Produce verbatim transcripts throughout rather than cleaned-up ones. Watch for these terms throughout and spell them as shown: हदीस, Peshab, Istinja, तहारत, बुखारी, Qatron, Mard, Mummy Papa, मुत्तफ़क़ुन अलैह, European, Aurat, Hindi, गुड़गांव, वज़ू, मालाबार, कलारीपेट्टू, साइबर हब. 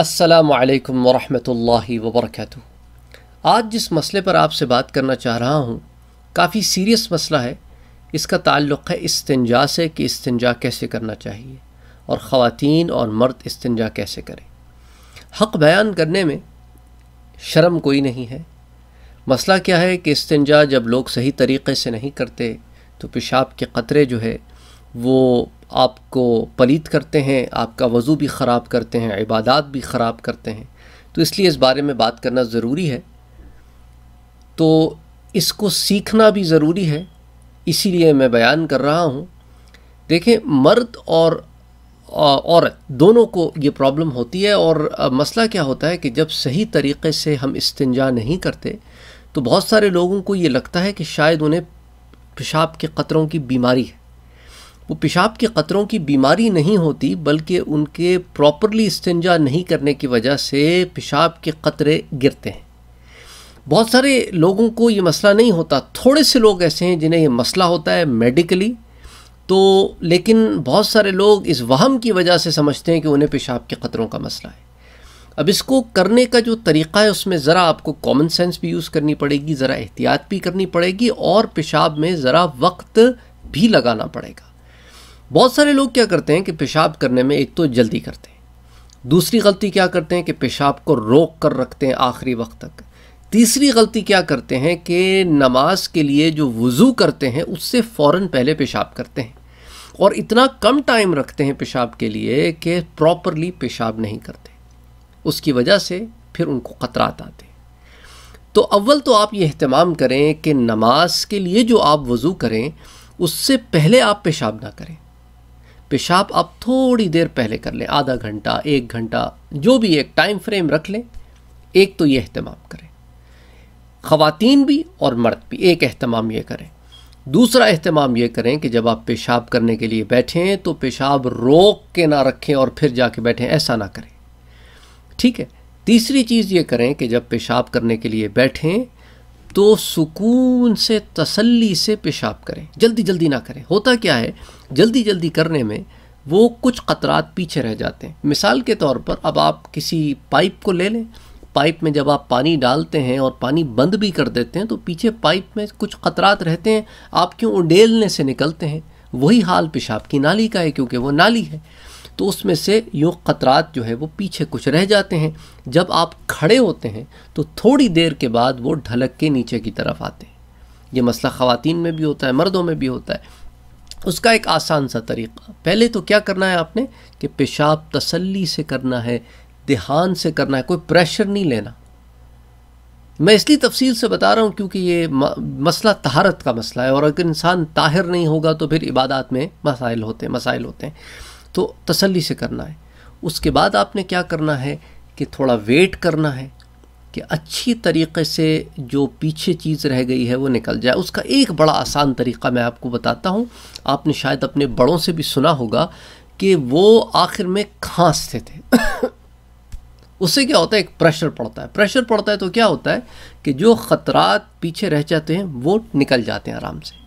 अस्सलामु अलैकुम वरहमतुल्लाहि वबरकातुहू। आज जिस मसले पर आपसे बात करना चाह रहा हूँ काफ़ी सीरियस मसला है। इसका ताल्लुक़ है इस्तिंजा से कि इस्तिंजा कैसे करना चाहिए और ख़वातीन और मर्द इस्तिंजा कैसे करें। हक़ बयान करने में शर्म कोई नहीं है। मसला क्या है कि इस्तिंजा जब लोग सही तरीक़े से नहीं करते तो पेशाब के क़तरे जो है वो आपको पलीत करते हैं, आपका वज़ू भी ख़राब करते हैं, इबादत भी ख़राब करते हैं। तो इसलिए इस बारे में बात करना ज़रूरी है, तो इसको सीखना भी ज़रूरी है, इसीलिए मैं बयान कर रहा हूँ। देखें, मर्द और औरत दोनों को ये प्रॉब्लम होती है। और मसला क्या होता है कि जब सही तरीक़े से हम इस्तिंजा नहीं करते तो बहुत सारे लोगों को ये लगता है कि शायद उन्हें पेशाब के क़तरों की बीमारी है। वो पेशाब के क़तरों की बीमारी नहीं होती, बल्कि उनके प्रॉपरली इस्तिंजा नहीं करने की वजह से पेशाब के क़तरे गिरते हैं। बहुत सारे लोगों को ये मसला नहीं होता, थोड़े से लोग ऐसे हैं जिन्हें ये मसला होता है मेडिकली। तो लेकिन बहुत सारे लोग इस वहम की वजह से समझते हैं कि उन्हें पेशाब के क़तरों का मसला है। अब इसको करने का जो तरीक़ा है उसमें ज़रा आपको कॉमन सेंस भी यूज़ करनी पड़ेगी, ज़रा एहतियात भी करनी पड़ेगी और पेशाब में ज़रा वक्त भी लगाना पड़ेगा। बहुत सारे लोग क्या करते हैं कि पेशाब करने में एक तो जल्दी करते हैं, दूसरी गलती क्या करते हैं कि पेशाब को रोक कर रखते हैं आखिरी वक्त तक, तीसरी गलती क्या करते हैं कि नमाज के लिए जो वज़ू करते हैं उससे फ़ौरन पहले पेशाब करते हैं और इतना कम टाइम रखते हैं पेशाब के लिए कि प्रॉपरली पेशाब नहीं करते। उसकी वजह से फिर उनको ख़तरात आते हैं। तो अव्वल तो आप ये अहतमाम करें कि नमाज के लिए जो आप वज़ू करें उससे पहले आप पेशाब ना करें। पेशाब आप थोड़ी देर पहले कर लें, आधा घंटा, एक घंटा, जो भी एक टाइम फ्रेम रख लें। एक तो ये अहतमाम करें, ख़वातीन भी और मर्द भी एक अहतमाम ये करें। दूसरा अहतमाम ये करें कि जब आप पेशाब करने के लिए बैठें तो पेशाब रोक के ना रखें और फिर जाके बैठें, ऐसा ना करें, ठीक है। तीसरी चीज़ ये करें कि जब पेशाब करने के लिए बैठें तो सुकून से, तसल्ली से पेशाब करें, जल्दी जल्दी ना करें। होता क्या है, जल्दी जल्दी करने में वो कुछ क़तरात पीछे रह जाते हैं। मिसाल के तौर पर अब आप किसी पाइप को ले लें, पाइप में जब आप पानी डालते हैं और पानी बंद भी कर देते हैं तो पीछे पाइप में कुछ क़तरात रहते हैं, आपके उडेलने से निकलते हैं। वही हाल पेशाब की नाली का है, क्योंकि वो नाली है तो उसमें से यूँ क़तरात जो है वो पीछे कुछ रह जाते हैं। जब आप खड़े होते हैं तो थोड़ी देर के बाद वो ढलक के नीचे की तरफ आते हैं। ये मसला ख़वातीन में भी होता है, मर्दों में भी होता है। उसका एक आसान सा तरीक़ा, पहले तो क्या करना है आपने कि पेशाब तसल्ली से करना है, ध्यान से करना है, कोई प्रेशर नहीं लेना। मैं इसलिए तफसील से बता रहा हूँ क्योंकि ये मसला तहारत का मसला है और अगर इंसान ताहिर नहीं होगा तो फिर इबादत में मसाइल होते हैं मसाइल होते हैं तो तसल्ली से करना है। उसके बाद आपने क्या करना है कि थोड़ा वेट करना है कि अच्छी तरीक़े से जो पीछे चीज़ रह गई है वो निकल जाए। उसका एक बड़ा आसान तरीक़ा मैं आपको बताता हूँ, आपने शायद अपने बड़ों से भी सुना होगा कि वो आखिर में खांसते थे। उससे क्या होता है, एक प्रेशर पड़ता है। प्रेशर पड़ता है तो क्या होता है कि जो ख़तरात पीछे रह जाते हैं वो निकल जाते हैं आराम से।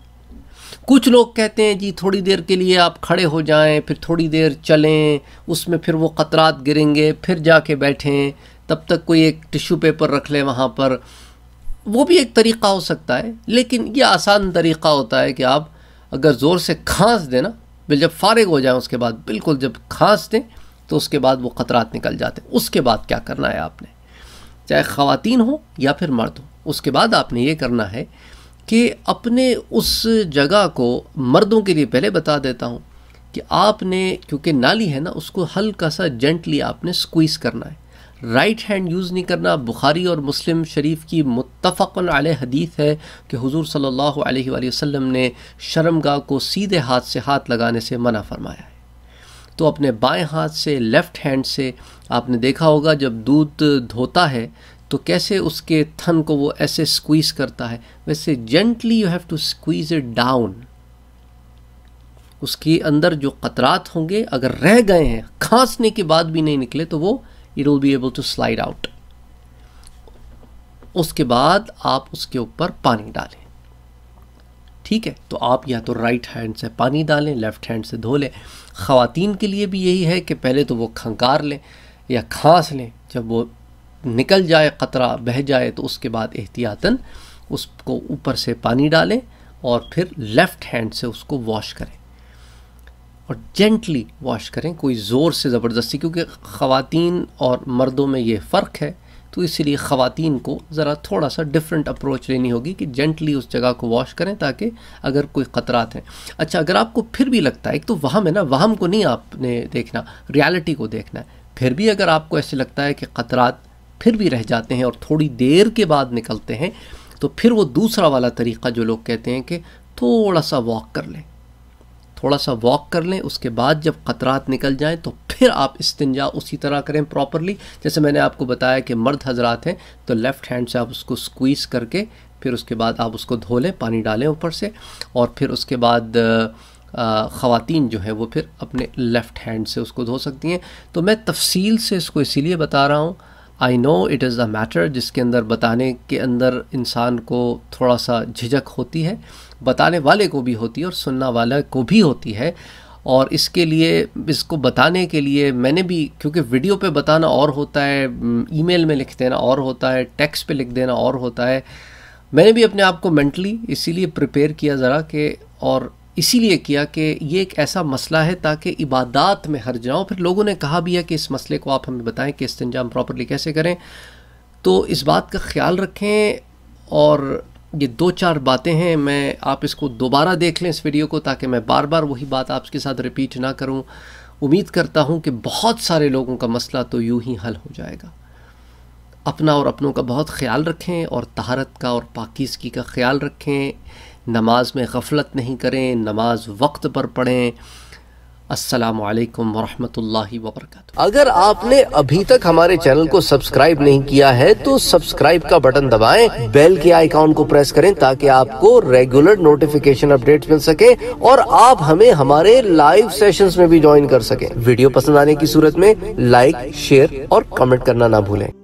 कुछ लोग कहते हैं जी थोड़ी देर के लिए आप खड़े हो जाएं, फिर थोड़ी देर चलें, उसमें फिर वो क़तरात गिरेंगे, फिर जाके बैठें, तब तक कोई एक टिश्यू पेपर रख लें वहाँ पर। वो भी एक तरीक़ा हो सकता है, लेकिन ये आसान तरीक़ा होता है कि आप अगर ज़ोर से खांस दें ना, बिल जब फारिग हो जाएं उसके बाद बिल्कुल जब खांस दें तो उसके बाद वो क़तरात निकल जाते हैं। उसके बाद क्या करना है आपने, चाहे ख़वातीन हो या फिर मर्द हो, उसके बाद आपने ये करना है कि अपने उस जगह को, मर्दों के लिए पहले बता देता हूँ कि आपने क्योंकि नाली है ना, उसको हल्का सा जेंटली आपने स्क्वीज़ करना है। राइट हैंड यूज़ नहीं करना। बुखारी और मुस्लिम शरीफ की मुत्तफ़क़ुन अलैह हदीस है कि हुज़ूर सल्लल्लाहु अलैहि वसल्लम ने शर्मगाह को सीधे हाथ से हाथ लगाने से मना फरमाया है। तो अपने बाएं हाथ से, लेफ़्ट हैंड से, आपने देखा होगा जब दूध धोता है तो कैसे उसके थन को वो ऐसे स्क्वीज़ करता है, वैसे gently you have to squeeze it down. उसके अंदर जो क़तरात होंगे अगर रह गए हैं, खांसने के बाद भी नहीं निकले, तो वो it will be able to slide out. उसके बाद आप उसके ऊपर पानी डालें, ठीक है। तो आप या तो राइट हैंड से पानी डालें, लेफ़्ट हैंड से धो लें। ख़वातीन के लिए भी यही है कि पहले तो वो खंगार लें, या खांस लें, जब वो निकल जाए क़तरा बह जाए तो उसके बाद एहतियातन उसको ऊपर से पानी डालें और फिर लेफ़्ट हैंड से उसको वॉश करें और जेंटली वॉश करें, कोई ज़ोर से ज़बरदस्ती, क्योंकि ख़वातीन और मर्दों में ये फ़र्क है तो इसलिए ख़वातीन को ज़रा थोड़ा सा डिफरेंट अप्रोच लेनी होगी कि जेंटली उस जगह को वॉश करें ताकि अगर कोई ख़तरात हैं। अच्छा, अगर आपको फिर भी लगता है, एक तो वहम है ना, वहम को नहीं आपने देखना, रियलिटी को देखना है। फिर भी अगर आपको ऐसे लगता है कि ख़तरात फिर भी रह जाते हैं और थोड़ी देर के बाद निकलते हैं, तो फिर वो दूसरा वाला तरीक़ा जो लोग कहते हैं कि थोड़ा सा वॉक कर लें, थोड़ा सा वॉक कर लें, उसके बाद जब क़तरात निकल जाएं तो फिर आप इस्तिंजा उसी तरह करें प्रॉपरली। जैसे मैंने आपको बताया कि मर्द हजरात हैं तो लेफ़्ट हैंड से आप उसको स्क्वीज़ करके फिर उसके बाद आप उसको धो लें, पानी डालें ऊपर से, और फिर उसके बाद ख़वातीन जो है वो फिर अपने लेफ़्ट हैंड से उसको धो सकती हैं। तो मैं तफसील से इसको इसीलिए बता रहा हूँ, I know it is a matter जिसके अंदर बताने के अंदर इंसान को थोड़ा सा झिझक होती है, बताने वाले को भी होती है और सुनना वाला को भी होती है। और इसके लिए, इसको बताने के लिए मैंने भी, क्योंकि वीडियो पे बताना और होता है, ईमेल में लिख देना और होता है, टेक्स्ट पे लिख देना और होता है, मैंने भी अपने आप को मेंटली इसीलिए प्रिपेयर किया ज़रा कि, और इसीलिए किया कि ये एक ऐसा मसला है ताकि इबादात में हर जाओ। फिर लोगों ने कहा भी है कि इस मसले को आप हमें बताएं कि इस्तिंजा प्रॉपरली कैसे करें, तो इस बात का ख्याल रखें। और ये दो चार बातें हैं, मैं आप इसको दोबारा देख लें इस वीडियो को, ताकि मैं बार बार वही बात आपके साथ रिपीट ना करूं। उम्मीद करता हूं कि बहुत सारे लोगों का मसला तो यूं ही हल हो जाएगा। अपना और अपनों का बहुत ख्याल रखें और तहारत का और पाकीज़गी का ख्याल रखें, नमाज में गफलत नहीं करें, नमाज वक्त पर पढ़ें। अस्सलामु अलैकुम वरहमतुल्लाहि वबरकातुहू। अगर आपने अभी तक हमारे चैनल को सब्सक्राइब नहीं किया है तो सब्सक्राइब का बटन दबाएं, बेल के आइकॉन को प्रेस करें ताकि आपको रेगुलर नोटिफिकेशन अपडेट्स मिल सके और आप हमें हमारे लाइव सेशंस में भी ज्वाइन कर सकें। वीडियो पसंद आने की सूरत में लाइक, शेयर और कमेंट करना ना भूलें।